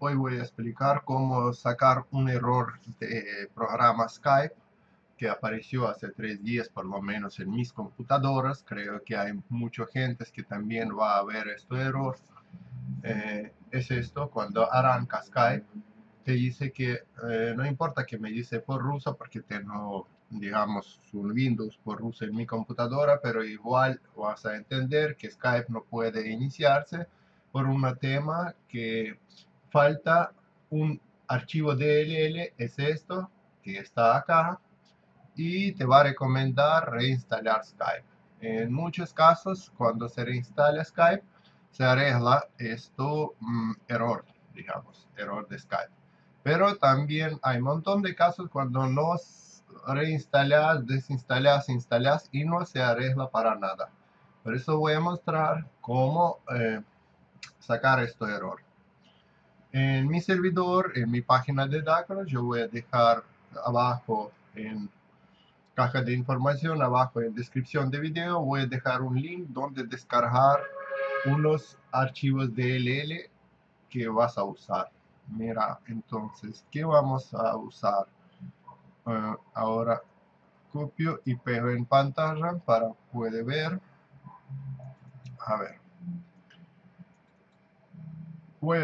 Hoy voy a explicar cómo sacar un error de programa Skype que apareció hace 3 días por lo menos en mis computadoras. Creo que hay mucha gente que también va a ver este error. Es esto, cuando arranca Skype te dice que no importa que me dice por ruso porque tengo, digamos, un Windows por ruso en mi computadora, pero igual vas a entender que Skype no puede iniciarse por un tema que falta un archivo DLL, es esto que está acá, y te va a recomendar reinstalar Skype. En muchos casos, cuando se reinstala Skype, se arregla esto, error, digamos, error de Skype. Pero también hay un montón de casos cuando no reinstalas, desinstalas, instalas y no se arregla para nada. Por eso voy a mostrar cómo sacar este error. En mi servidor, en mi página de DACROS, yo voy a dejar abajo en caja de información, abajo en descripción de video, voy a dejar un link donde descargar unos archivos DLL que vas a usar. Mira, entonces, ¿qué vamos a usar? Ahora copio y pego en pantalla para poder ver. A ver. Voy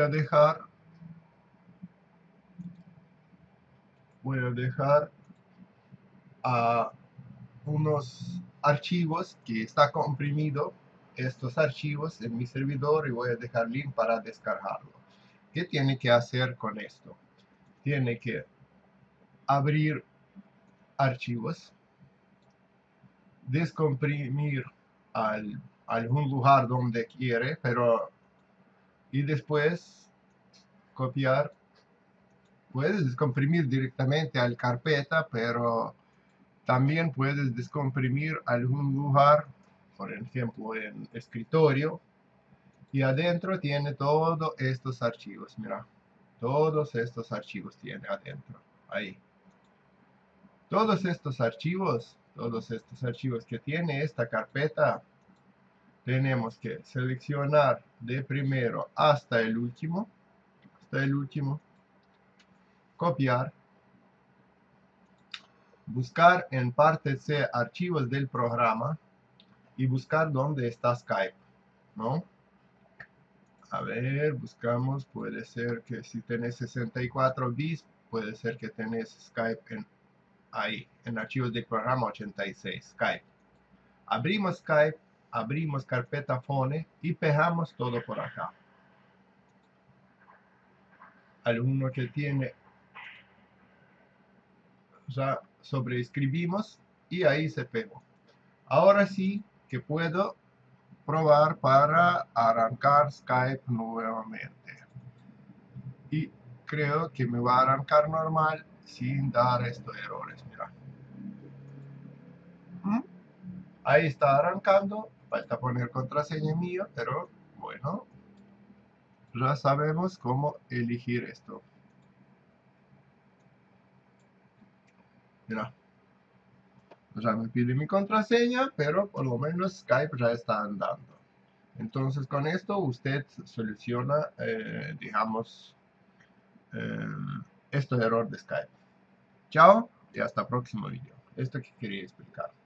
a dejar unos archivos que está comprimido estos archivos en mi servidor y voy a dejar link para descargarlo. ¿Qué tiene que hacer con esto? Tiene que abrir archivos, descomprimir a algún lugar donde quiere, pero y después copiar. Puedes descomprimir directamente al carpeta, pero también puedes descomprimir algún lugar, por ejemplo en escritorio, y adentro tiene todos estos archivos. Mira, todos estos archivos tiene adentro, ahí. Todos estos archivos que tiene esta carpeta, tenemos que seleccionar de primero hasta el último, copiar, buscar en parte C archivos del programa y buscar dónde está Skype, ¿no? A ver, buscamos, puede ser que si tenés 64 bits, puede ser que tenés Skype en archivos del programa 86, Skype. Abrimos Skype. Abrimos carpeta Phone y pegamos todo por acá. Alguno que tiene, ya sobreescribimos y ahí se pegó. Ahora sí que puedo probar para arrancar Skype nuevamente. Y creo que me va a arrancar normal sin dar estos errores. Mira. Ahí está arrancando. Falta poner contraseña mía, pero bueno, ya sabemos cómo elegir esto. Mira, ya me pide mi contraseña, pero por lo menos Skype ya está andando. Entonces con esto usted soluciona, digamos, este error de Skype. Chao y hasta el próximo video. Esto que quería explicar.